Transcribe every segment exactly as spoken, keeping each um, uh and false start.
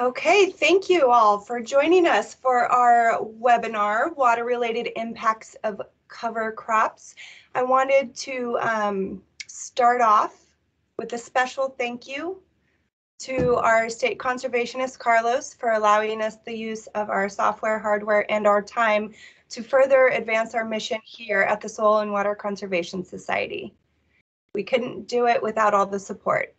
Okay, thank you all for joining us for our webinar, Water Related Impacts of Cover Crops. I wanted to um, start off with a special thank you to our state conservationist, Carlos, for allowing us the use of our software, hardware, and our time to further advance our mission here at the Soil and Water Conservation Society. We couldn't do it without all the support.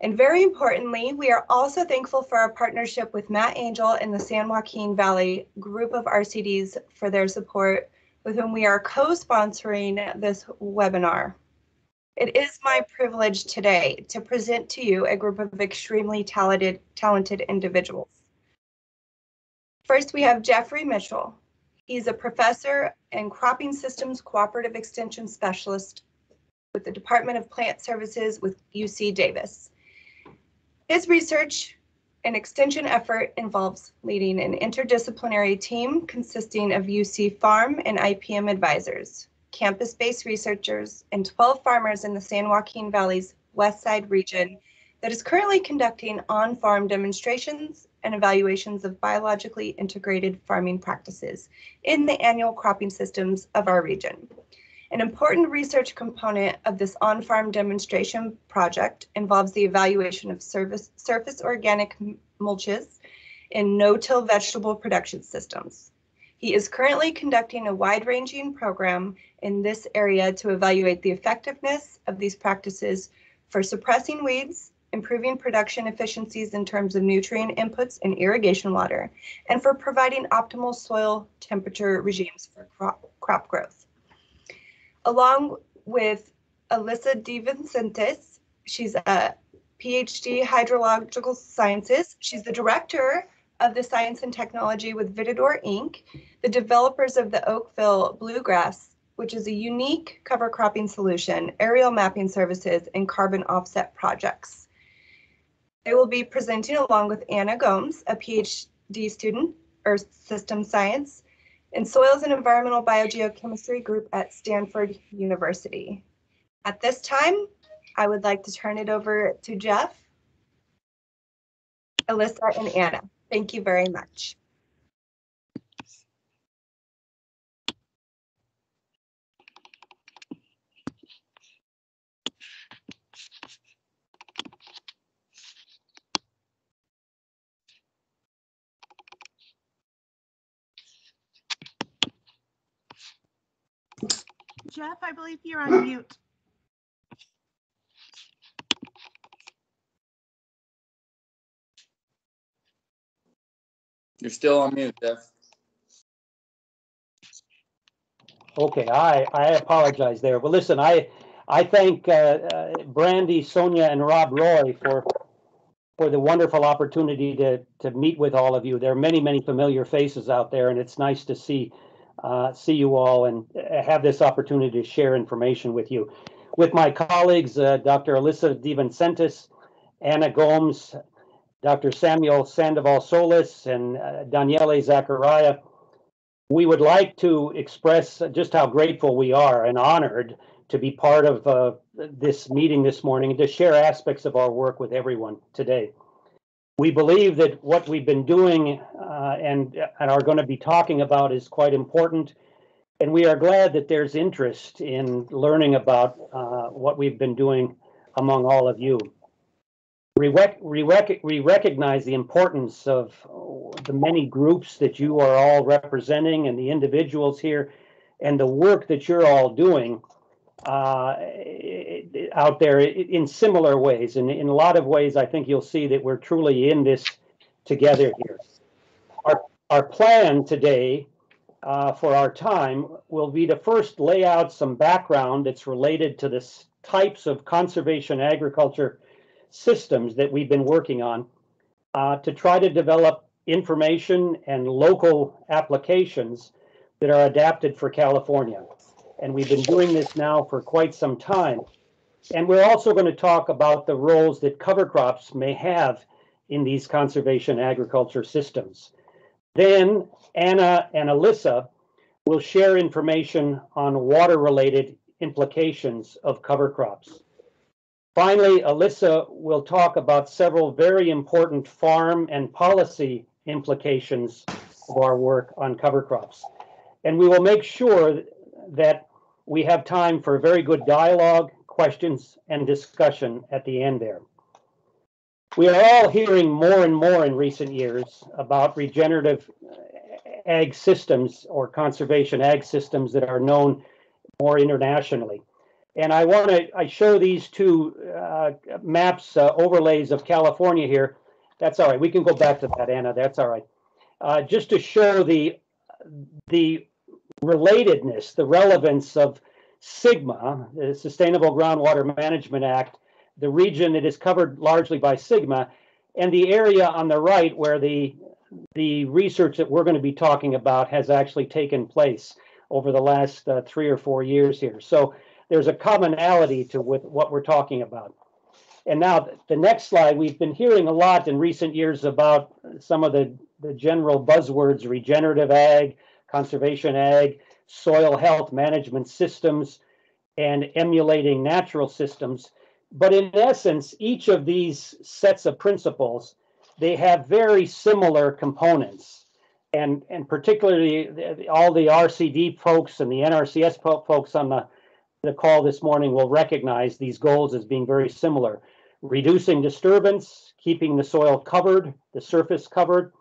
And very importantly, we are also thankful for our partnership with Matt Angel and the San Joaquin Valley group of R C Ds for their support, with whom we are co-sponsoring this webinar. It is my privilege today to present to you a group of extremely talented, talented individuals. First, we have Jeffrey Mitchell. He's a professor and cropping systems cooperative extension specialist with the Department of Plant Services with U C Davis. His research and extension effort involves leading an interdisciplinary team consisting of U C Farm and I P M advisors, campus-based researchers, and twelve farmers in the San Joaquin Valley's Westside region that is currently conducting on-farm demonstrations and evaluations of biologically integrated farming practices in the annual cropping systems of our region. An important research component of this on-farm demonstration project involves the evaluation of surface, surface organic mulches in no-till vegetable production systems. He is currently conducting a wide-ranging program in this area to evaluate the effectiveness of these practices for suppressing weeds, improving production efficiencies in terms of nutrient inputs and irrigation water, and for providing optimal soil temperature regimes for crop, crop growth. Along with Alyssa DeVincentis, she's a PhD hydrological sciences. She's the director of the science and technology with Vitador, Incorporated, the developers of the Oakville Bluegrass, which is a unique cover cropping solution, aerial mapping services, and carbon offset projects. They will be presenting along with Anna Gomes, a PhD student, Earth System Science, in Soils and Environmental Biogeochemistry group at Stanford University. At this time, I would like to turn it over to Jeff, Alyssa, and Anna. Thank you very much. Jeff, I believe you're on mute. You're still on mute, Jeff. Okay, I, I apologize there. Well, listen, I, I thank uh, uh, Brandy, Sonia, and Rob Roy for, for the wonderful opportunity to, to meet with all of you. There are many, many familiar faces out there, and it's nice to see Uh, see you all and have this opportunity to share information with you. With my colleagues, uh, Doctor Alyssa DeVincentis, Anna Gomes, Doctor Samuel Sandoval Solis, and uh, Daniele Zaccaria, we would like to express just how grateful we are and honored to be part of uh, this meeting this morning and to share aspects of our work with everyone today. We believe that what we've been doing uh, and, and are going to be talking about is quite important, and we are glad that there's interest in learning about uh, what we've been doing among all of you. We, rec we, rec we recognize the importance of the many groups that you are all representing and the individuals here and the work that you're all doing Uh, out there in similar ways. And in a lot of ways, I think you'll see that we're truly in this together here. Our, our plan today uh, for our time will be to first lay out some background that's related to the types of conservation agriculture systems that we've been working on uh, to try to develop information and local applications that are adapted for California. And we've been doing this now for quite some time. And we're also going to talk about the roles that cover crops may have in these conservation agriculture systems. Then Anna and Alyssa will share information on water-related implications of cover crops. Finally, Alyssa will talk about several very important farm and policy implications of our work on cover crops. And we will make sure that we have time for very good dialogue, questions, and discussion at the end there. We are all hearing more and more in recent years about regenerative ag systems or conservation ag systems that are known more internationally. And I want to I show these two uh, maps, uh, overlays of California here. That's all right. We can go back to that, Anna. That's all right. Uh, just to show the the relatedness, the relevance of SGMA, the Sustainable Groundwater Management Act, the region that is covered largely by SGMA, and the area on the right where the the research that we're going to be talking about has actually taken place over the last uh, three or four years here. So there's a commonality to with what we're talking about. And now the next slide, we've been hearing a lot in recent years about some of the, the general buzzwords, regenerative ag, conservation ag, soil health management systems, and emulating natural systems. But in essence, each of these sets of principles, they have very similar components. And, and particularly all the R C D folks and the N R C S folks on the, the call this morning will recognize these goals as being very similar. Reducing disturbance, keeping the soil covered, the surface covered,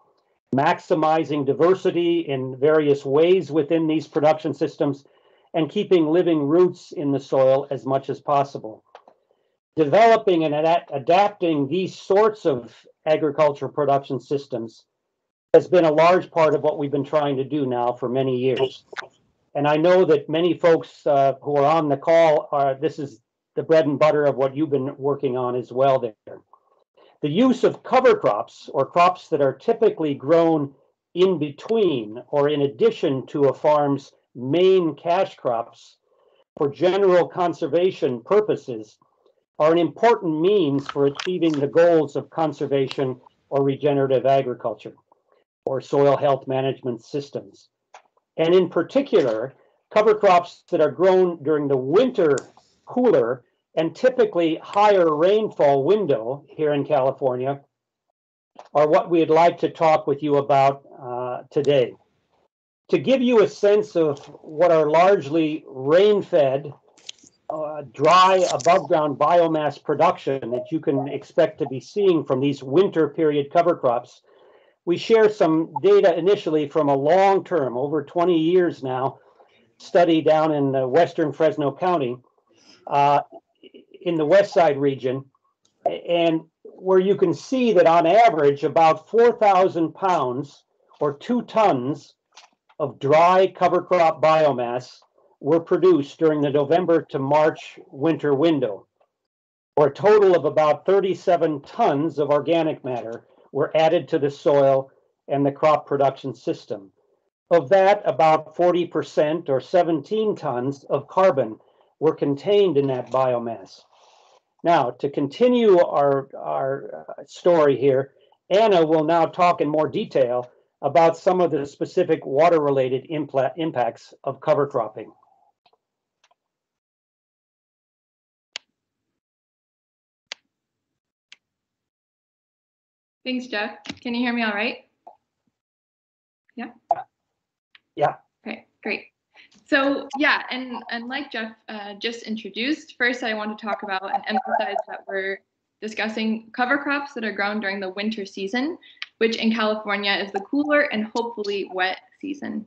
maximizing diversity in various ways within these production systems, and keeping living roots in the soil as much as possible. Developing and ad adapting these sorts of agricultural production systems has been a large part of what we've been trying to do now for many years. And I know that many folks uh, who are on the call, are, this is the bread and butter of what you've been working on as well there. The use of cover crops, or crops that are typically grown in between or in addition to a farm's main cash crops for general conservation purposes, are an important means for achieving the goals of conservation or regenerative agriculture or soil health management systems. And in particular, cover crops that are grown during the winter cooler and typically higher rainfall window here in California are what we'd like to talk with you about uh, today. To give you a sense of what are largely rain-fed, uh, dry, above-ground biomass production that you can expect to be seeing from these winter period cover crops, we share some data initially from a long-term, over twenty years now, study down in uh, western Fresno County, uh, in the Westside region, and where you can see that on average about four thousand pounds or two tons of dry cover crop biomass were produced during the November to March winter window, or a total of about thirty-seven tons of organic matter were added to the soil and the crop production system. Of that, about forty percent or seventeen tons of carbon were contained in that biomass. Now, to continue our, our story here, Anna will now talk in more detail about some of the specific water-related impacts of cover cropping. Thanks, Jeff. Can you hear me all right? Yeah? Yeah. Okay, great. So yeah, and, and like Jeff uh, just introduced, first I want to talk about and emphasize that we're discussing cover crops that are grown during the winter season, which in California is the cooler and hopefully wet season.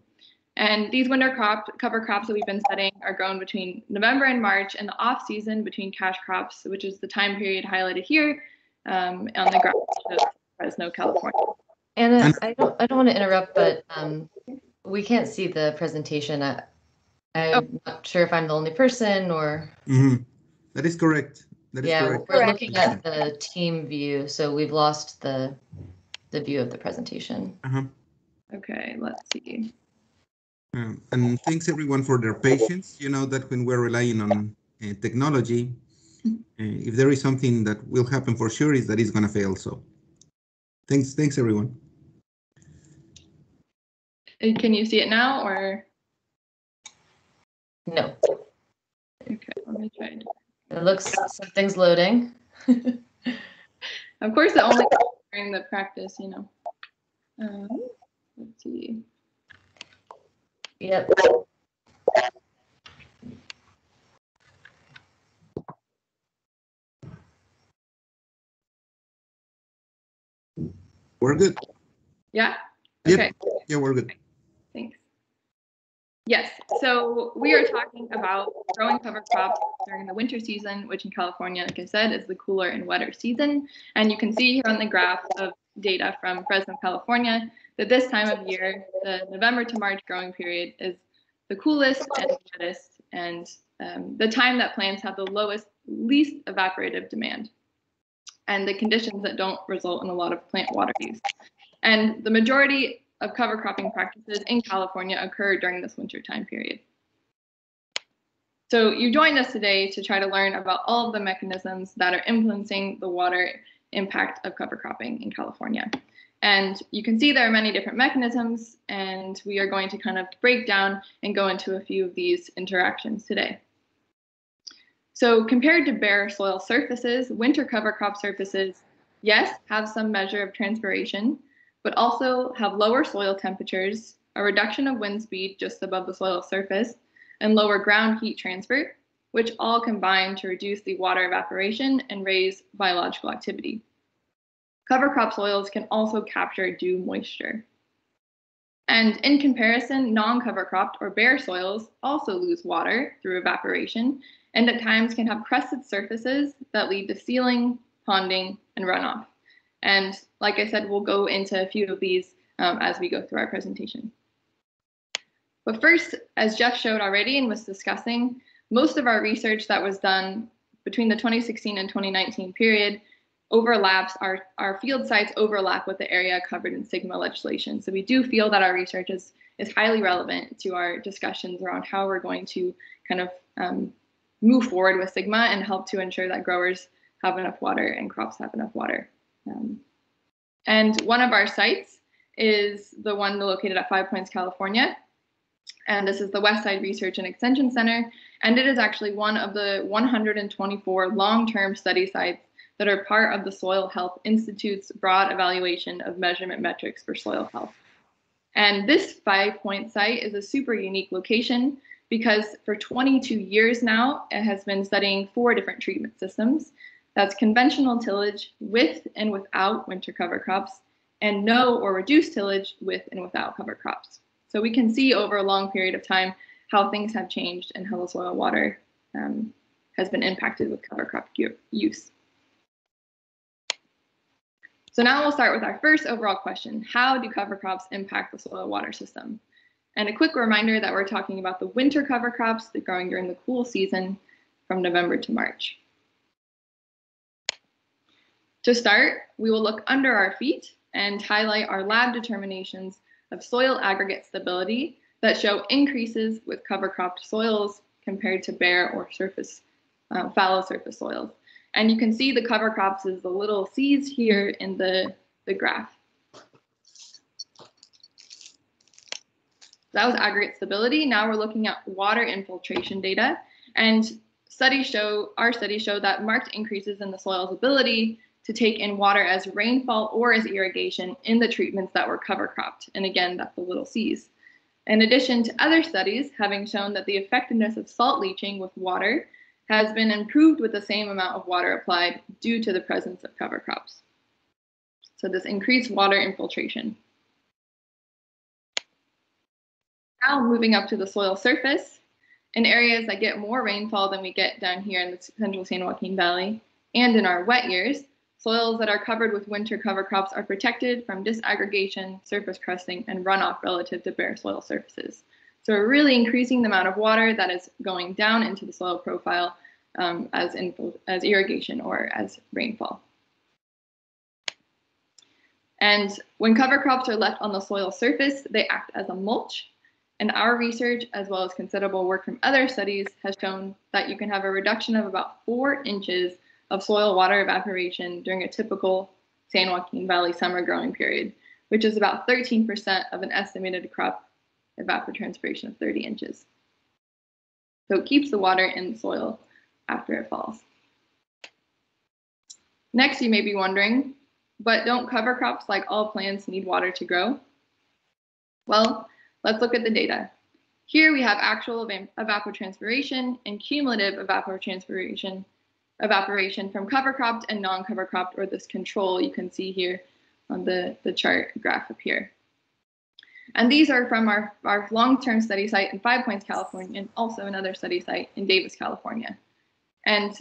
And these winter crop, cover crops that we've been studying are grown between November and March, and the off season between cash crops, which is the time period highlighted here um, on the graph. Fresno, California. Anna, I don't, I don't want to interrupt, but um, we can't see the presentation. I, I'm oh. not sure if I'm the only person or. Mm-hmm. That is correct. That yeah, is correct. We're correct. Looking at the team view, so we've lost the the view of the presentation. Uh-huh. Okay, let's see. Um, and thanks everyone for their patience. You know that when we're relying on uh, technology, uh, if there is something that will happen for sure is that it's going to fail. So. Thanks, thanks everyone. Can you see it now or? No. Okay, let me try. It looks something's loading. Of course, it only during the practice, you know. Um, let's see. Yep. We're good. Yeah. Okay. Yep. Yeah, we're good. Thanks. Yes, so we are talking about growing cover crops during the winter season, which in California, like I said, is the cooler and wetter season. And you can see here on the graph of data from Fresno, California, that this time of year, the November to March growing period is the coolest and wettest, and um, the time that plants have the lowest, least evaporative demand, and the conditions that don't result in a lot of plant water use. And the majority of cover cropping practices in California occur during this winter time period. So you joined us today to try to learn about all of the mechanisms that are influencing the water impact of cover cropping in California. And you can see there are many different mechanisms, and we are going to kind of break down and go into a few of these interactions today. So compared to bare soil surfaces, winter cover crop surfaces, yes, have some measure of transpiration, but also have lower soil temperatures, a reduction of wind speed just above the soil surface, and lower ground heat transfer, which all combine to reduce the water evaporation and raise biological activity. Cover crop soils can also capture dew moisture. And in comparison, non-cover cropped or bare soils also lose water through evaporation, and at times can have crested surfaces that lead to sealing, ponding, and runoff. And like I said, we'll go into a few of these um, as we go through our presentation. But first, as Jeff showed already and was discussing, most of our research that was done between the twenty sixteen and twenty nineteen period overlaps, our, our field sites overlap with the area covered in SGMA legislation. So we do feel that our research is, is highly relevant to our discussions around how we're going to kind of um, move forward with SGMA and help to ensure that growers have enough water and crops have enough water. Um, and one of our sites is the one located at Five Points, California, and this is the Westside Research and Extension Center, and it is actually one of the one hundred twenty-four long-term study sites that are part of the Soil Health Institute's broad evaluation of measurement metrics for soil health. And this Five Point site is a super unique location because for twenty-two years now, it has been studying four different treatment systems. That's conventional tillage with and without winter cover crops, and no or reduced tillage with and without cover crops. So we can see over a long period of time how things have changed and how the soil water um, has been impacted with cover crop use. So now we'll start with our first overall question. How do cover crops impact the soil water system? And a quick reminder that we're talking about the winter cover crops that are growing during the cool season from November to March. To start, we will look under our feet and highlight our lab determinations of soil aggregate stability that show increases with cover cropped soils compared to bare or surface, uh, fallow surface soils. And you can see the cover crops is the little C's here in the, the graph. That was aggregate stability. Now we're looking at water infiltration data, and studies show, our studies show that marked increases in the soil's ability to take in water as rainfall or as irrigation in the treatments that were cover cropped. And again, that's the little C's. In addition to other studies having shown that the effectiveness of salt leaching with water has been improved with the same amount of water applied due to the presence of cover crops. So this increased water infiltration. Now moving up to the soil surface, in areas that get more rainfall than we get down here in the central San Joaquin Valley and in our wet years, soils that are covered with winter cover crops are protected from disaggregation, surface cresting, and runoff relative to bare soil surfaces. So we're really increasing the amount of water that is going down into the soil profile um, as, in, as irrigation or as rainfall. And when cover crops are left on the soil surface, they act as a mulch. And our research, as well as considerable work from other studies, has shown that you can have a reduction of about four inches of soil water evaporation during a typical San Joaquin Valley summer growing period, which is about thirteen percent of an estimated crop evapotranspiration of thirty inches. So it keeps the water in the soil after it falls. Next, you may be wondering, but don't cover crops like all plants need water to grow? Well, let's look at the data. Here we have actual ev evapotranspiration and cumulative evapotranspiration, evaporation from cover cropped and non-cover cropped, or this control you can see here on the, the chart graph up here. And these are from our, our long-term study site in Five Points, California, and also another study site in Davis, California. And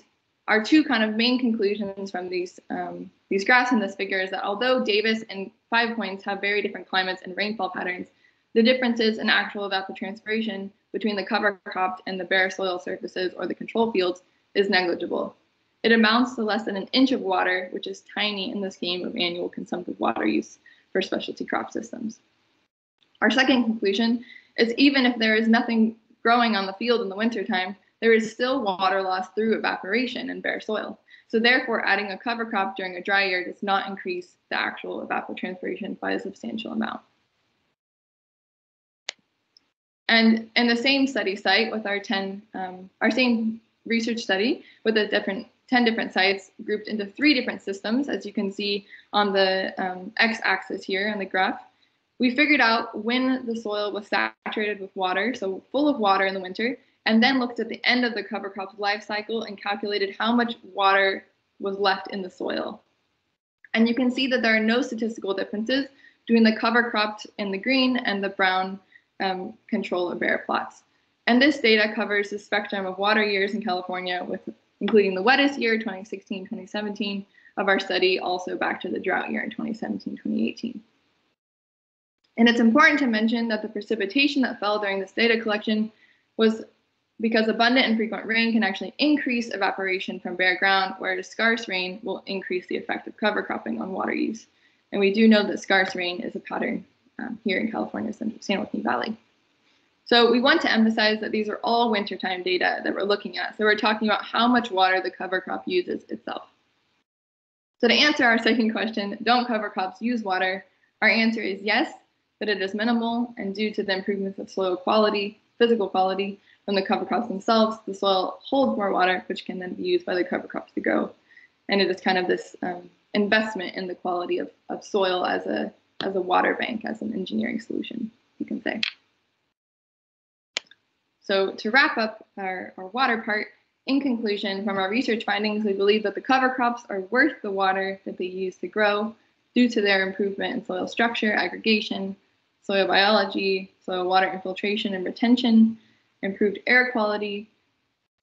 our two kind of main conclusions from these, um, these graphs in this figure is that although Davis and Five Points have very different climates and rainfall patterns, the differences in actual evapotranspiration between the cover cropped and the bare soil surfaces or the control fields is negligible. It amounts to less than an inch of water, which is tiny in this game of annual consumptive water use for specialty crop systems. Our second conclusion is even if there is nothing growing on the field in the wintertime, there is still water loss through evaporation in bare soil. So therefore, adding a cover crop during a dry year does not increase the actual evapotranspiration by a substantial amount. And in the same study site with our ten, um, our same research study with the different ten different sites grouped into three different systems, as you can see on the um, x-axis here on the graph, we figured out when the soil was saturated with water, so full of water in the winter, and then looked at the end of the cover crop's life cycle and calculated how much water was left in the soil. And you can see that there are no statistical differences between the cover cropped in the green and the brown um, control or bare plots. And this data covers the spectrum of water years in California, with including the wettest year, twenty sixteen twenty seventeen, of our study, also back to the drought year in twenty seventeen twenty eighteen. And it's important to mention that the precipitation that fell during this data collection was because abundant and frequent rain can actually increase evaporation from bare ground, whereas scarce rain will increase the effect of cover cropping on water use. And we do know that scarce rain is a pattern um, here in California's San Joaquin Valley. So we want to emphasize that these are all wintertime data that we're looking at. So we're talking about how much water the cover crop uses itself. So to answer our second question, don't cover crops use water? Our answer is yes, that it is minimal, and due to the improvements of soil quality, physical quality from the cover crops themselves, the soil holds more water, which can then be used by the cover crops to grow. And it is kind of this um, investment in the quality of, of soil as a, as a water bank, as an engineering solution, you can say. So to wrap up our, our water part, in conclusion, from our research findings, we believe that the cover crops are worth the water that they use to grow due to their improvement in soil structure, aggregation, soil biology, soil water infiltration and retention, improved air quality,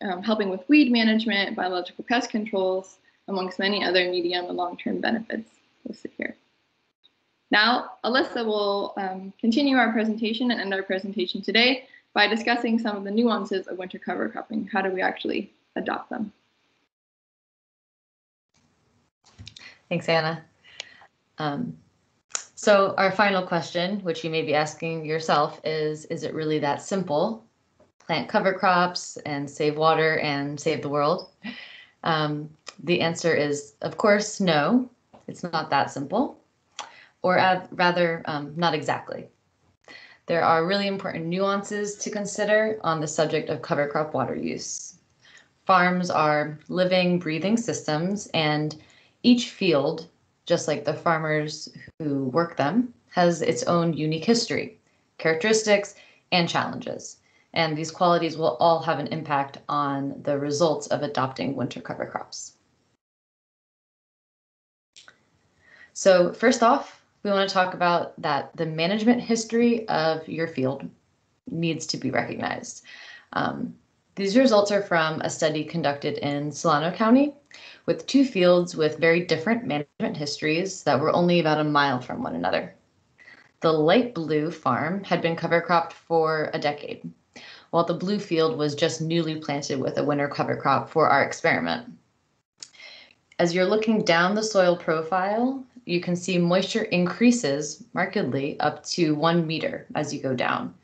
um, helping with weed management, biological pest controls, amongst many other medium and long-term benefits listed here. Now, Alyssa will um, continue our presentation and end our presentation today by discussing some of the nuances of winter cover cropping. How do we actually adopt them? Thanks, Anna. Um, so our final question, which you may be asking yourself, is, is it really that simple? Plant cover crops and save water and save the world? Um, the answer is, of course, no, it's not that simple, or uh, rather, um, not exactly. There are really important nuances to consider on the subject of cover crop water use. Farms are living, breathing systems, and each field, just like the farmers who work them, has its own unique history, characteristics, and challenges. And these qualities will all have an impact on the results of adopting winter cover crops. So first off, we want to talk about that the management history of your field needs to be recognized. Um, these results are from a study conducted in Solano County with two fields with very different management histories that were only about a mile from one another. The light blue farm had been cover cropped for a decade, while the blue field was just newly planted with a winter cover crop for our experiment. As you're looking down the soil profile, you can see moisture increases markedly up to one meter as you go down.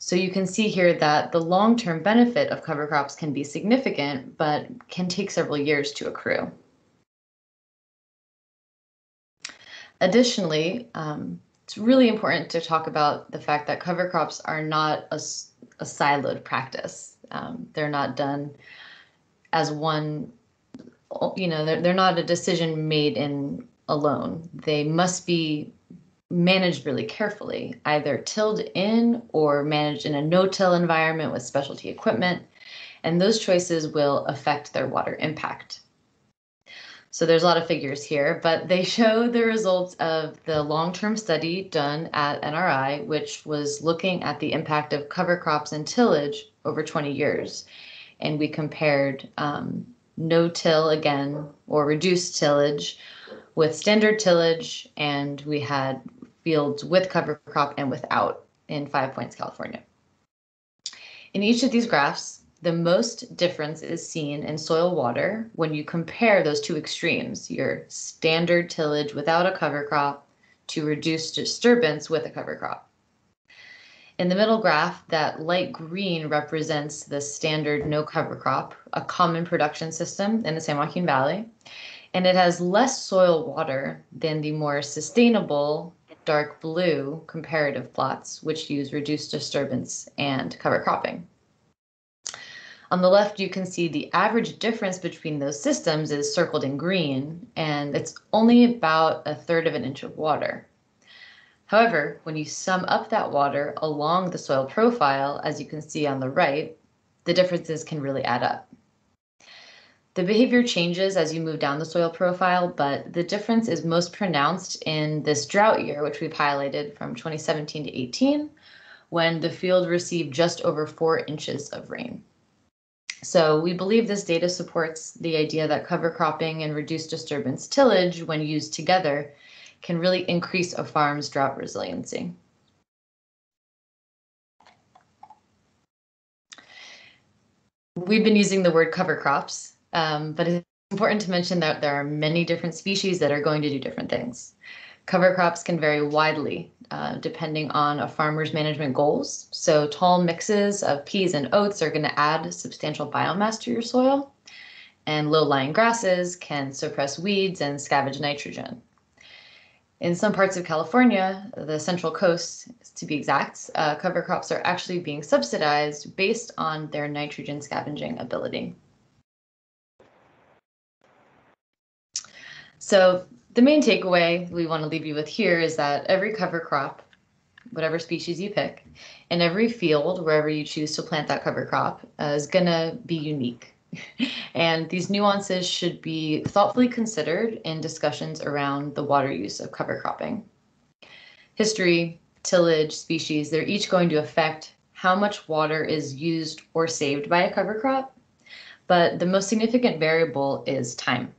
So you can see here that the long-term benefit of cover crops can be significant, but can take several years to accrue. Additionally, um, it's really important to talk about the fact that cover crops are not a, a siloed practice. Um, they're not done as one, you know, they're, they're not a decision made in alone. They must be managed really carefully, either tilled in or managed in a no-till environment with specialty equipment, and those choices will affect their water impact. So there's a lot of figures here, but they show the results of the long-term study done at N R I, which was looking at the impact of cover crops and tillage over twenty years. And we compared um, no-till again, or reduced tillage, with standard tillage, and we had fields with cover crop and without in Five Points, California. In each of these graphs, the most difference is seen in soil water when you compare those two extremes, your standard tillage without a cover crop to reduced disturbance with a cover crop. In the middle graph, that light green represents the standard no cover crop, a common production system in the San Joaquin Valley, and it has less soil water than the more sustainable dark blue comparative plots, which use reduced disturbance and cover cropping. On the left, you can see the average difference between those systems is circled in green, and it's only about a third of an inch of water. However, when you sum up that water along the soil profile, as you can see on the right, the differences can really add up. The behavior changes as you move down the soil profile, but the difference is most pronounced in this drought year, which we've highlighted from twenty seventeen to eighteen, when the field received just over four inches of rain. So we believe this data supports the idea that cover cropping and reduced disturbance tillage, when used together, can really increase a farm's drought resiliency. We've been using the word cover crops, um, but it's important to mention that there are many different species that are going to do different things. Cover crops can vary widely uh, depending on a farmer's management goals. So tall mixes of peas and oats are going to add substantial biomass to your soil, and low-lying grasses can suppress weeds and scavenge nitrogen. In some parts of California, the Central Coast to be exact, uh, cover crops are actually being subsidized based on their nitrogen scavenging ability. So the main takeaway we want to leave you with here is that every cover crop, whatever species you pick, and every field, wherever you choose to plant that cover crop, uh, is going to be unique. And these nuances should be thoughtfully considered in discussions around the water use of cover cropping. History, tillage, species, they're each going to affect how much water is used or saved by a cover crop, but the most significant variable is time,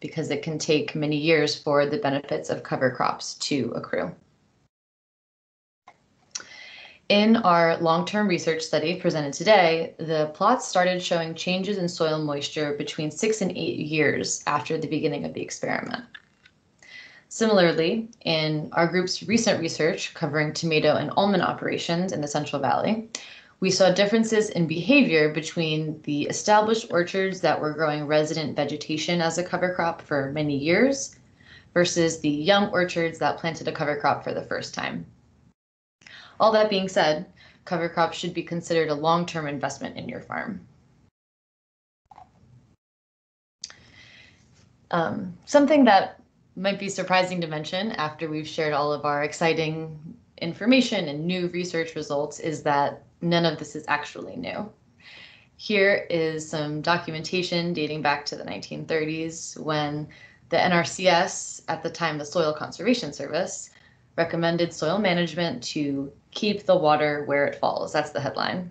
because it can take many years for the benefits of cover crops to accrue. In our long-term research study presented today, the plots started showing changes in soil moisture between six and eight years after the beginning of the experiment. Similarly, in our group's recent research covering tomato and almond operations in the Central Valley, we saw differences in behavior between the established orchards that were growing resident vegetation as a cover crop for many years versus the young orchards that planted a cover crop for the first time. All that being said, cover crops should be considered a long-term investment in your farm. Um, something that might be surprising to mention after we've shared all of our exciting information and new research results is that none of this is actually new. Here is some documentation dating back to the nineteen thirties when the N R C S, at the time the Soil Conservation Service, recommended soil management to keep the water where it falls. That's the headline.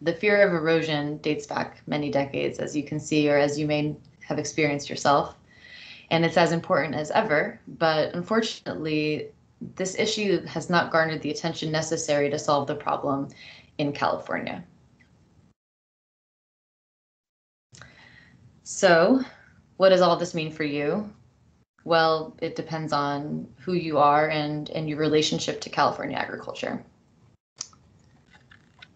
The fear of erosion dates back many decades, as you can see, or as you may have experienced yourself, and it's as important as ever, but unfortunately, this issue has not garnered the attention necessary to solve the problem in California. So, what does all this mean for you? Well, it depends on who you are and, and your relationship to California agriculture.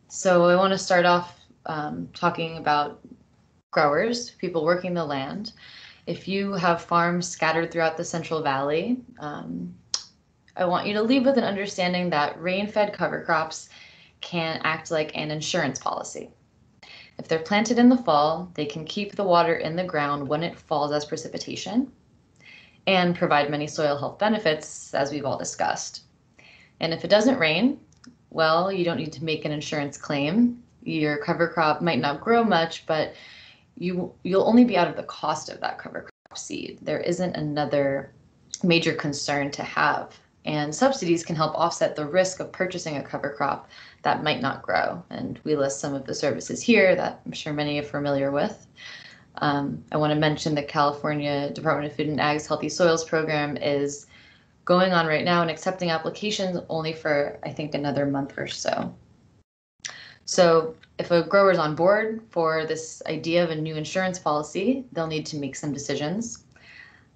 So I want to start off um, talking about growers, people working the land. If you have farms scattered throughout the Central Valley, um, I want you to leave with an understanding that rain-fed cover crops can act like an insurance policy. If they're planted in the fall, they can keep the water in the ground when it falls as precipitation and provide many soil health benefits, as we've all discussed. And if it doesn't rain, well, you don't need to make an insurance claim. Your cover crop might not grow much, but you, you'll only be out of the cost of that cover crop seed. There isn't another major concern to have. And subsidies can help offset the risk of purchasing a cover crop that might not grow. And we list some of the services here that I'm sure many are familiar with. Um, I want to mention the California Department of Food and Ag's Healthy Soils Program is going on right now and accepting applications only for, I think, another month or so. So if a grower is on board for this idea of a new insurance policy, they'll need to make some decisions,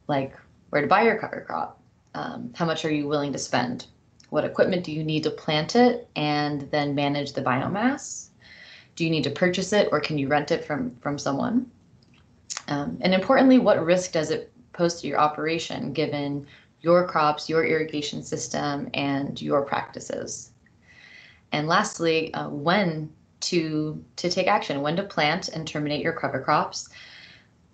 like where to buy your cover crop, um, how much are you willing to spend, what equipment do you need to plant it and then manage the biomass, do you need to purchase it or can you rent it from, from someone? Um, and importantly, what risk does it pose to your operation given your crops, your irrigation system, and your practices? And lastly, uh, when to, to take action, when to plant and terminate your cover crops.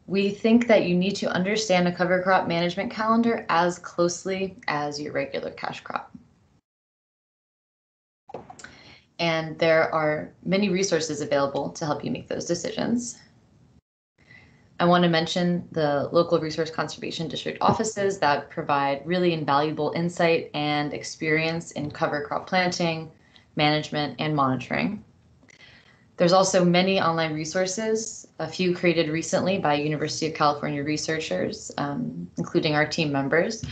We think that you need to understand a cover crop management calendar as closely as your regular cash crop. And there are many resources available to help you make those decisions. I want to mention the local resource conservation district offices that provide really invaluable insight and experience in cover crop planting, management, and monitoring. There's also many online resources, a few created recently by University of California researchers, um, including our team members.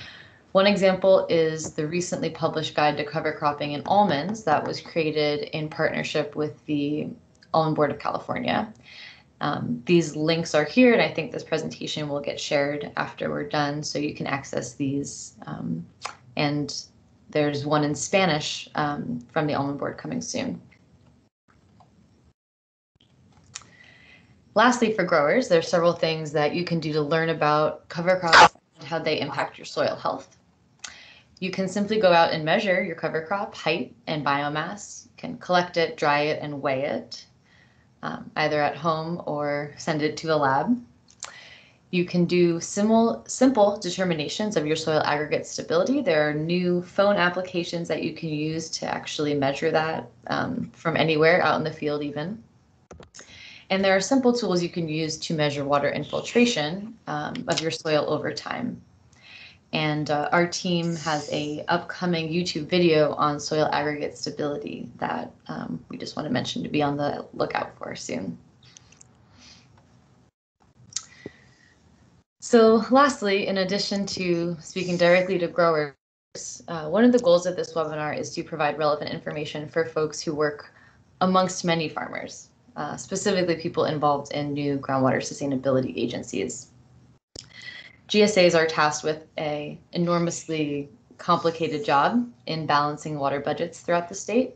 One example is the recently published guide to cover cropping in almonds that was created in partnership with the Almond Board of California. Um, these links are here, and I think this presentation will get shared after we're done, so you can access these. Um, and there's one in Spanish um, from the Almond Board coming soon. Lastly, for growers, there are several things that you can do to learn about cover crops and how they impact your soil health. You can simply go out and measure your cover crop height and biomass. You can collect it, dry it, and weigh it. Um, either at home or send it to a lab. You can do simple, simple determinations of your soil aggregate stability. There are new phone applications that you can use to actually measure that um, from anywhere, out in the field even. And there are simple tools you can use to measure water infiltration um, of your soil over time. And uh, our team has a upcoming YouTube video on soil aggregate stability that um, we just want to mention to be on the lookout for soon. So lastly, in addition to speaking directly to growers, uh, one of the goals of this webinar is to provide relevant information for folks who work amongst many farmers, uh, specifically people involved in new groundwater sustainability agencies. G S As are tasked with an enormously complicated job in balancing water budgets throughout the state.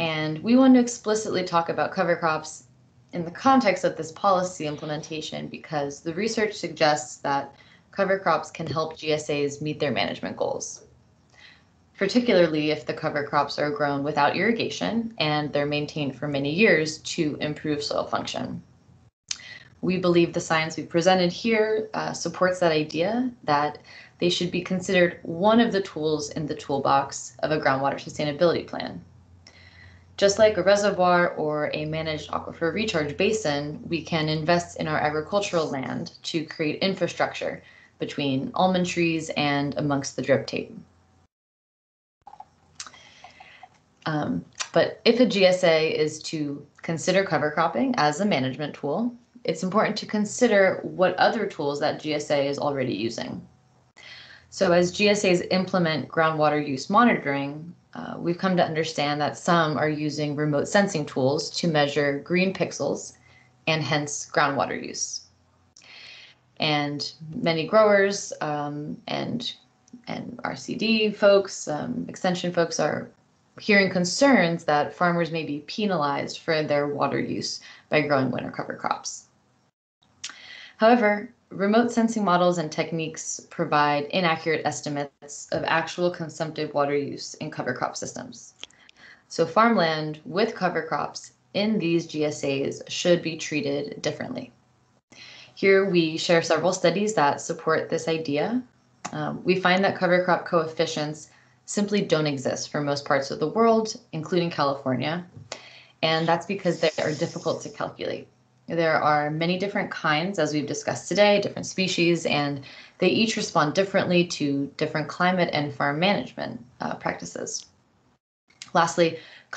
And we want to explicitly talk about cover crops in the context of this policy implementation because the research suggests that cover crops can help G S As meet their management goals, particularly if the cover crops are grown without irrigation and they're maintained for many years to improve soil function. We believe the science we presented here uh, supports that idea that they should be considered one of the tools in the toolbox of a groundwater sustainability plan. Just like a reservoir or a managed aquifer recharge basin, we can invest in our agricultural land to create infrastructure between almond trees and amongst the drip tape. Um, but if a G S A is to consider cover cropping as a management tool, it's important to consider what other tools that G S A is already using. So as G S As implement groundwater use monitoring, uh, we've come to understand that some are using remote sensing tools to measure green pixels and hence groundwater use. And many growers um, and, and R C D folks, um, extension folks are hearing concerns that farmers may be penalized for their water use by growing winter cover crops. However, remote sensing models and techniques provide inaccurate estimates of actual consumptive water use in cover crop systems. So farmland with cover crops in these G S As should be treated differently. Here we share several studies that support this idea. Um, we find that cover crop coefficients simply don't exist for most parts of the world, including California, and that's because they are difficult to calculate. There are many different kinds, as we've discussed today, different species, and they each respond differently to different climate and farm management uh, practices. Lastly,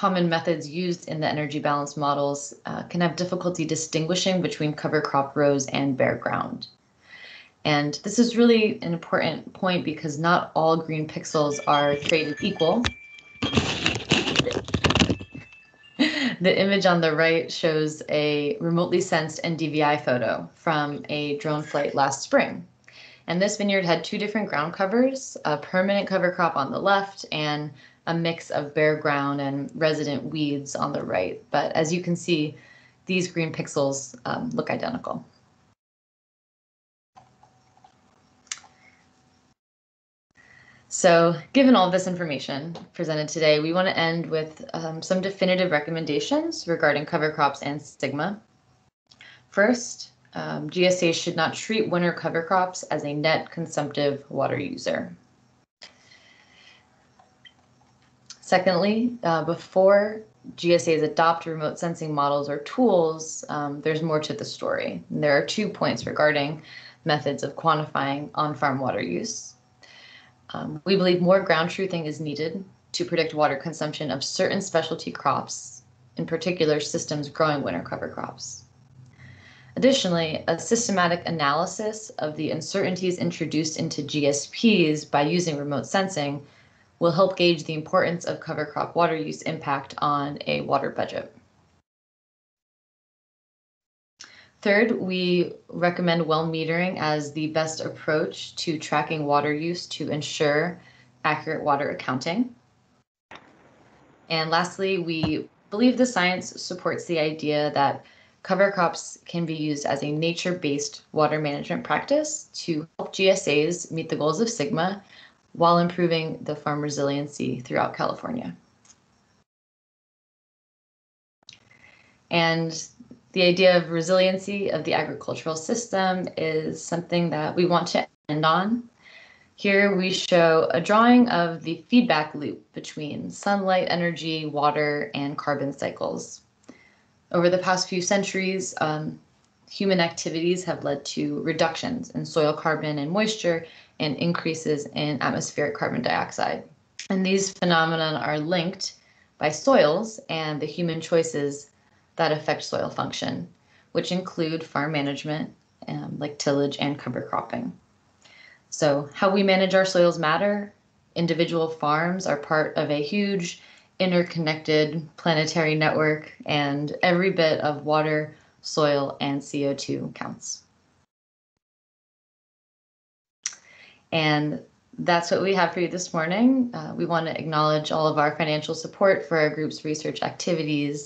common methods used in the energy balance models uh, can have difficulty distinguishing between cover crop rows and bare ground. And this is really an important point because not all green pixels are created equal. The image on the right shows a remotely sensed N D V I photo from a drone flight last spring. And this vineyard had two different ground covers, a permanent cover crop on the left and a mix of bare ground and resident weeds on the right. But as you can see, these green pixels um, look identical. So given all this information presented today, we want to end with um, some definitive recommendations regarding cover crops and stigma. First, um, G S A should not treat winter cover crops as a net consumptive water user. Secondly, uh, before G S As adopt remote sensing models or tools, um, there's more to the story. And there are two points regarding methods of quantifying on-farm water use. Um, we believe more ground truthing is needed to predict water consumption of certain specialty crops, in particular systems growing winter cover crops. Additionally, a systematic analysis of the uncertainties introduced into G S Ps by using remote sensing will help gauge the importance of cover crop water use impact on a water budget. Third, we recommend well metering as the best approach to tracking water use to ensure accurate water accounting. And lastly, we believe the science supports the idea that cover crops can be used as a nature-based water management practice to help G S As meet the goals of SIGMA while improving the farm resiliency throughout California. And the idea of resiliency of the agricultural system is something that we want to end on. Here we show a drawing of the feedback loop between sunlight, energy, water, and carbon cycles. Over the past few centuries, um, human activities have led to reductions in soil carbon and moisture and increases in atmospheric carbon dioxide. And these phenomena are linked by soils and the human choices that affect soil function, which include farm management, um, like tillage and cover cropping. So how we manage our soils matter. Individual farms are part of a huge interconnected planetary network, and every bit of water, soil, and C O two counts. And that's what we have for you this morning. Uh, we want to acknowledge all of our financial support for our group's research activities.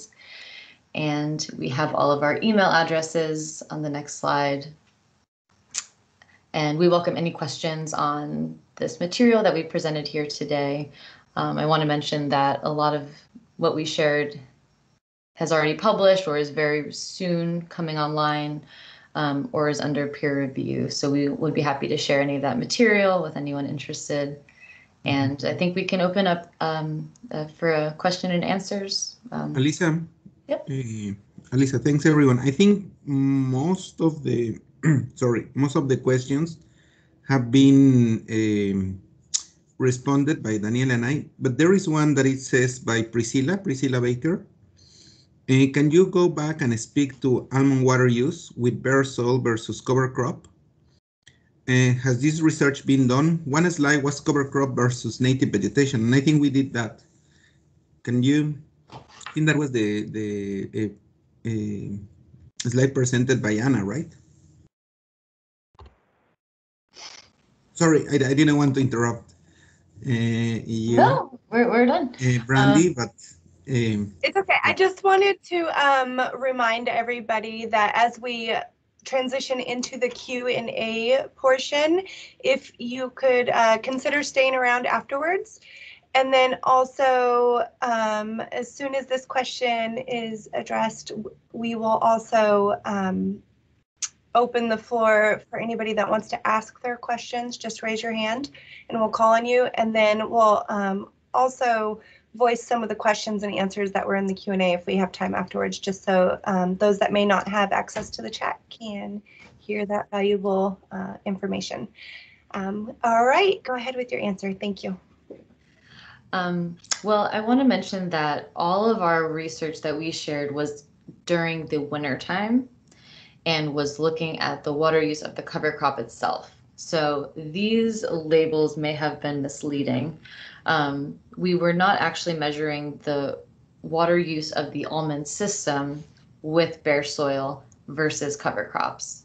And we have all of our email addresses on the next slide. And we welcome any questions on this material that we presented here today. Um, I want to mention that a lot of what we shared has already published or is very soon coming online um, or is under peer review. So we would be happy to share any of that material with anyone interested. And I think we can open up um, uh, for a question and answers. Um, Alicia. Yep. Uh, Alicia, thanks everyone. I think most of the sorry, most of the questions have been um, responded by Daniel and I, but there is one that it says by Priscilla, Priscilla Baker. Uh, can you go back and speak to almond water use with bare soil versus cover crop? Uh, has this research been done? One slide was cover crop versus native vegetation, and I think we did that. Can you? I think that was the the uh, uh, slide presented by Anna, right? Sorry, I, I didn't want to interrupt. Uh, yeah. No, we're we're done, uh, Brandy. Um, but um, it's okay. I just wanted to um, remind everybody that as we transition into the Q and A portion, if you could uh, consider staying around afterwards. And then also, um, as soon as this question is addressed, we will also um, open the floor for anybody that wants to ask their questions. Just raise your hand and we'll call on you. And then we'll um, also voice some of the questions and answers that were in the Q and A if we have time afterwards, just so um, those that may not have access to the chat can hear that valuable uh, information. Um, all right, go ahead with your answer. Thank you. Um, well, I want to mention that all of our research that we shared was during the winter time and was looking at the water use of the cover crop itself. So these labels may have been misleading. Um, we were not actually measuring the water use of the almond system with bare soil versus cover crops.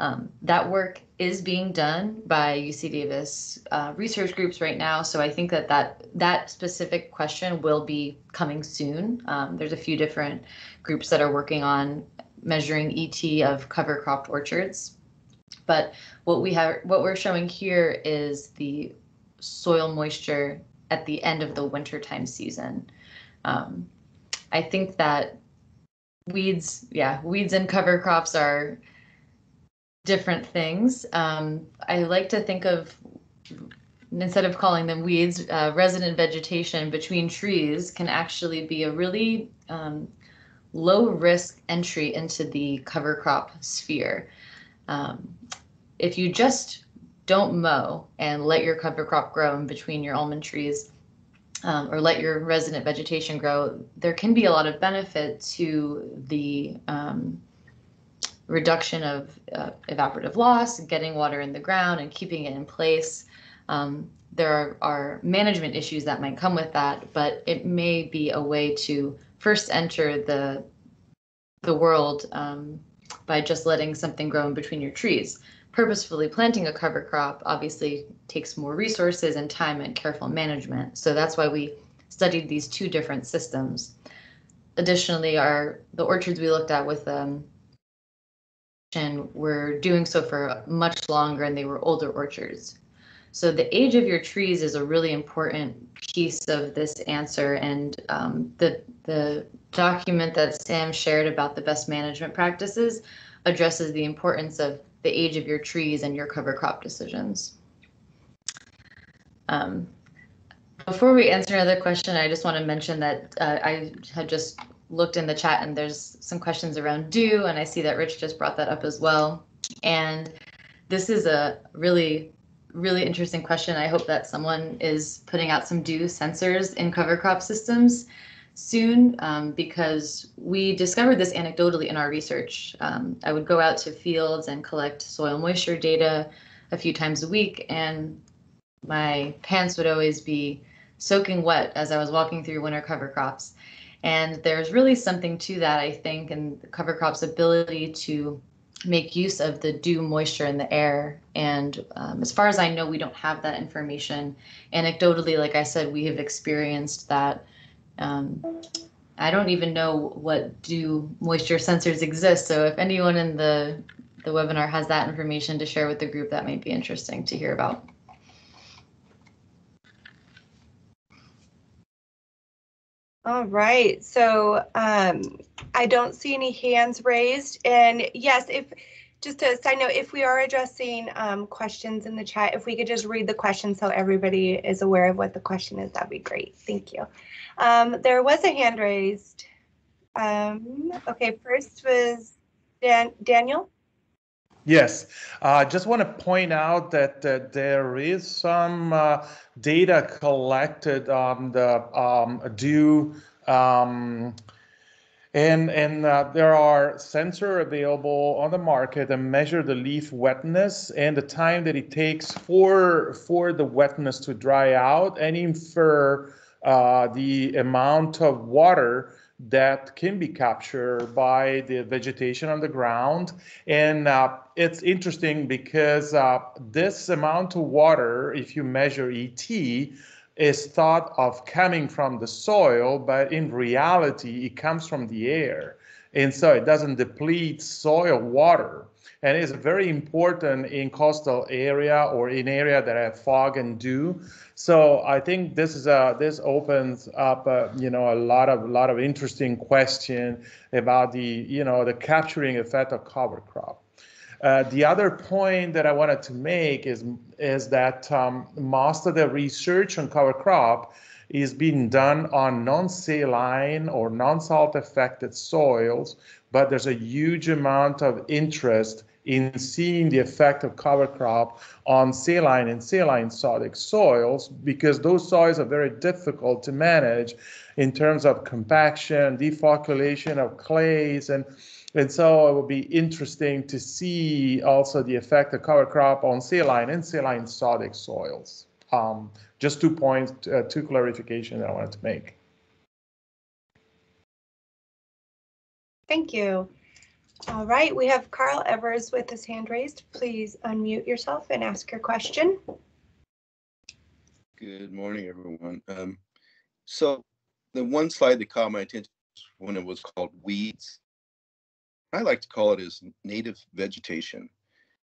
Um, that work is being done by U C Davis uh, research groups right now, so I think that that, that specific question will be coming soon. Um, there's a few different groups that are working on measuring E T of cover cropped orchards, but what we have, what we're showing here is the soil moisture at the end of the wintertime season. Um, I think that weeds, yeah, weeds and cover crops are different things. Um, I like to think of, instead of calling them weeds, uh, resident vegetation between trees can actually be a really um, low risk entry into the cover crop sphere. Um, if you just don't mow and let your cover crop grow in between your almond trees, um, or let your resident vegetation grow, there can be a lot of benefit to the um, reduction of uh, evaporative loss, getting water in the ground and keeping it in place. Um, there are, are management issues that might come with that, but it may be a way to first enter the, the world um, by just letting something grow in between your trees. Purposefully planting a cover crop obviously takes more resources and time and careful management. So that's why we studied these two different systems. Additionally, our, the orchards we looked at with um, and we're doing so for much longer, and they were older orchards. So the age of your trees is a really important piece of this answer, and um, the, the document that Sam shared about the best management practices addresses the importance of the age of your trees and your cover crop decisions. Um, before we answer another question, I just want to mention that uh, I had just looked in the chat and there's some questions around dew, and I see that Rich just brought that up as well. And this is a really, really interesting question. I hope that someone is putting out some dew sensors in cover crop systems soon, um, because we discovered this anecdotally in our research. Um, I would go out to fields and collect soil moisture data a few times a week, and my pants would always be soaking wet as I was walking through winter cover crops. And there's really something to that, I think, and the cover crop's ability to make use of the dew moisture in the air. And um, as far as I know, we don't have that information. Anecdotally, like I said, we have experienced that. Um, I don't even know what dew moisture sensors exist. So if anyone in the, the webinar has that information to share with the group, that might be interesting to hear about. All right, so um, I don't see any hands raised, and yes, if just a side note, if we are addressing um, questions in the chat, if we could just read the question so everybody is aware of what the question is, that'd be great. Thank you. Um, there was a hand raised. Um, okay, first was Dan Daniel. Yes, I uh, just want to point out that uh, there is some uh, data collected on the um, dew, um, and, and uh, there are sensors available on the market that measure the leaf wetness and the time that it takes for, for the wetness to dry out and infer uh, the amount of water that can be captured by the vegetation on the ground. And uh, it's interesting because uh, this amount of water, if you measure E T, is thought of coming from the soil, but in reality, it comes from the air. And so it doesn't deplete soil water. and it's very important in coastal area or in area that have fog and dew. So I think this is a, this opens up uh, you know a lot of lot of interesting question about the you know the capturing effect of cover crop. Uh, the other point that I wanted to make is is that um, most of the research on cover crop is being done on non-saline or non-salt affected soils, but there's a huge amount of interest in seeing the effect of cover crop on saline and saline sodic soils, because those soils are very difficult to manage in terms of compaction, defoliation of clays, and And so it will be interesting to see also the effect of cover crop on saline and saline sodic soils. Um, just two points, uh, two clarification that I wanted to make. Thank you. All right, we have Carl Evers with his hand raised. Please unmute yourself and ask your question. Good morning, everyone. Um, so the one slide that caught my attention was when it was called weeds. I like to call it as native vegetation.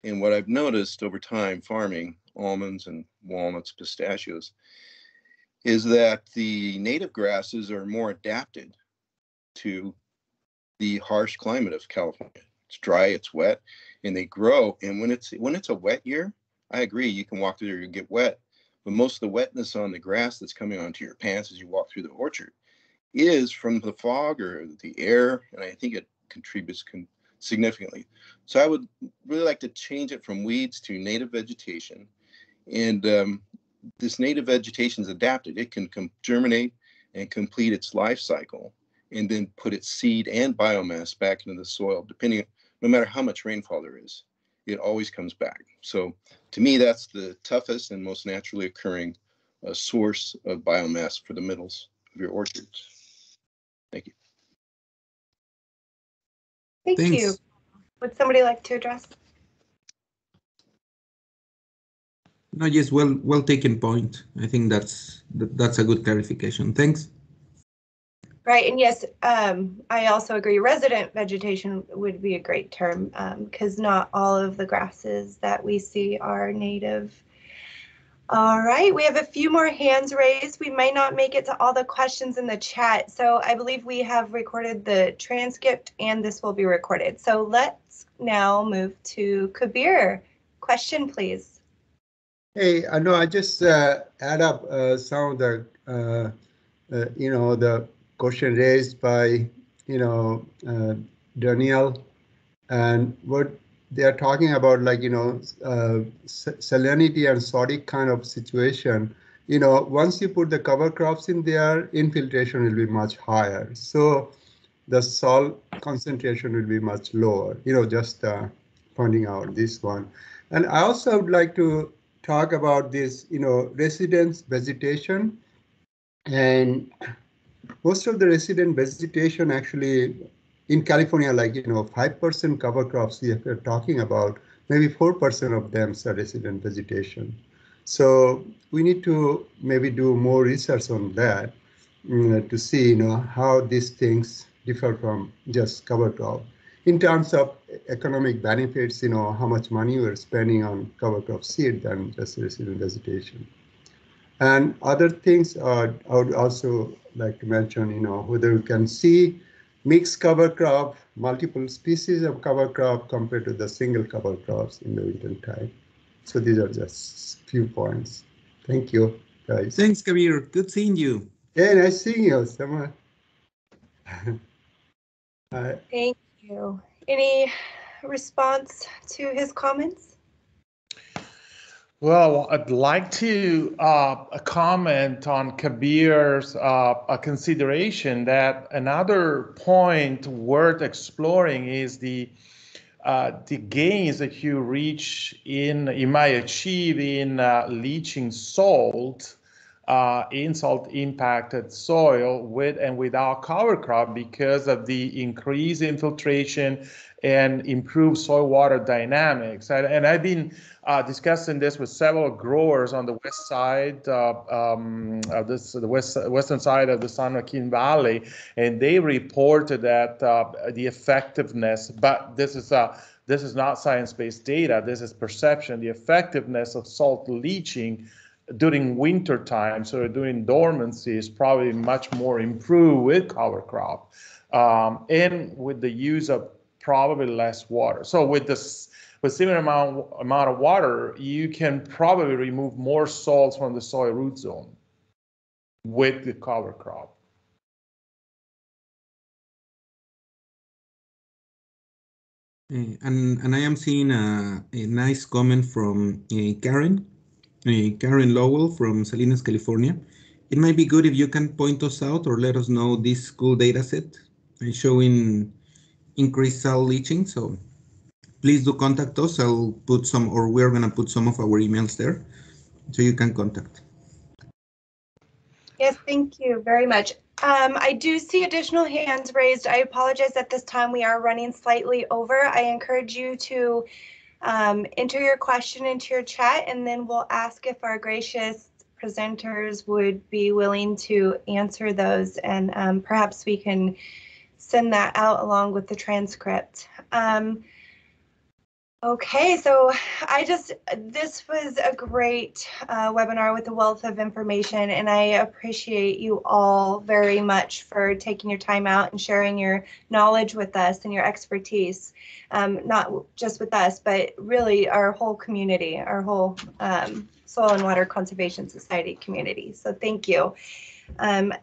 And what I've noticed over time farming almonds and walnuts, pistachios, is that the native grasses are more adapted to the harsh climate of California. It's dry, it's wet, and they grow. And when it's when it's a wet year, I agree, you can walk through there, you get wet, but most of the wetness on the grass that's coming onto your pants as you walk through the orchard is from the fog or the air, and I think it contributes con significantly. So I would really like to change it from weeds to native vegetation. And um, this native vegetation is adapted. It can germinate and complete its life cycle and then put its seed and biomass back into the soil, depending, no matter how much rainfall there is, it always comes back. So to me, that's the toughest and most naturally occurring uh, source of biomass for the middles of your orchards. Thank you. Thank Thanks. you. Would somebody like to address? No, yes, well, well taken point. I think that's that's a good clarification. Thanks. Right, and yes, um, I also agree. Resident vegetation would be a great term, because um, not all of the grasses that we see are native. All right, we have a few more hands raised. We might not make it to all the questions in the chat, so I believe we have recorded the transcript and this will be recorded. So let's now move to Kabir. Question, please. Hey, I know I just uh, add up uh, some of the, uh, uh, you know, the question raised by, you know, uh, Daniel, and what they are talking about, like, you know, uh, salinity and sodic kind of situation. You know, once you put the cover crops in there, infiltration will be much higher. So the salt concentration will be much lower, you know, just uh, pointing out this one. And I also would like to talk about this, you know, residence vegetation. And most of the resident vegetation actually in California, like, you know, five percent cover crops we are talking about, maybe four percent of them are resident vegetation. So we need to maybe do more research on that uh, to see, you know, how these things differ from just cover crop. In terms of economic benefits, you know, how much money we're spending on cover crop seed than just resident vegetation. And other things are, I would also like to mention, you know, whether we can see mixed cover crop, multiple species of cover crop compared to the single cover crops in the winter time. So these are just few points. Thank you, guys. Thanks, Kabir. Good seeing you. Yeah, nice seeing you, Samar. uh, Thank you. Any response to his comments? Well, I'd like to uh, comment on Kabir's uh, a consideration that another point worth exploring is the uh, the gains that you reach in you might achieve in uh, leaching salt uh, in salt impacted soil with and without cover crop, because of the increased infiltration and improve soil water dynamics. And, and I've been uh, discussing this with several growers on the west side, uh, um, of this, the west, western side of the San Joaquin Valley, and they reported that uh, the effectiveness, but this is a This is not science-based data. This is perception, the effectiveness of salt leaching during winter time, so during dormancy, is probably much more improved with cover crop um, and with the use of probably less water. So with this, with similar amount amount of water, you can probably remove more salts from the soil root zone with the cover crop. And and I am seeing a, a nice comment from uh, Karen. Uh, Karen Lowell from Salinas, California. It might be good if you can point us out or let us know this school data set showing increased salt leaching. So please do contact us. I'll put some, or we're going to put some of our emails there so you can contact. Yes, thank you very much. Um, I do see additional hands raised. I apologize at this time. We are running slightly over. I encourage you to Um, enter your question into your chat, and then we'll ask if our gracious presenters would be willing to answer those, and um, perhaps we can send that out along with the transcript. Um, okay, so I just, this was a great uh, webinar with a wealth of information, and I appreciate you all very much for taking your time out and sharing your knowledge with us and your expertise. Um, not just with us, but really our whole community, our whole um, Soil and Water Conservation Society community. So thank you. Um,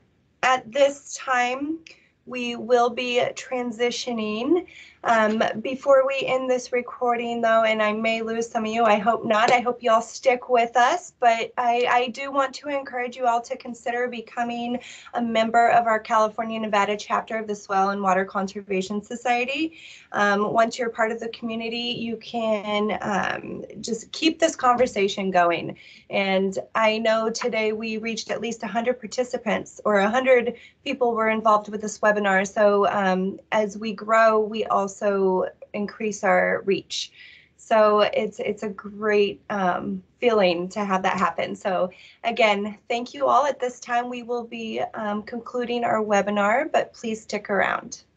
at this time, we will be transitioning. Um, before we end this recording, though, and I may lose some of you, I hope not. I hope you all stick with us, but I, I do want to encourage you all to consider becoming a member of our California Nevada chapter of the Soil and Water Conservation Society. Um, once you're part of the community, you can um, just keep this conversation going. And I know today we reached at least one hundred participants, or one hundred people were involved with this webinar. So um, as we grow, we also also increase our reach. So it's it's a great um, feeling to have that happen. So again, thank you all. At this time, we will be um, concluding our webinar, but please stick around.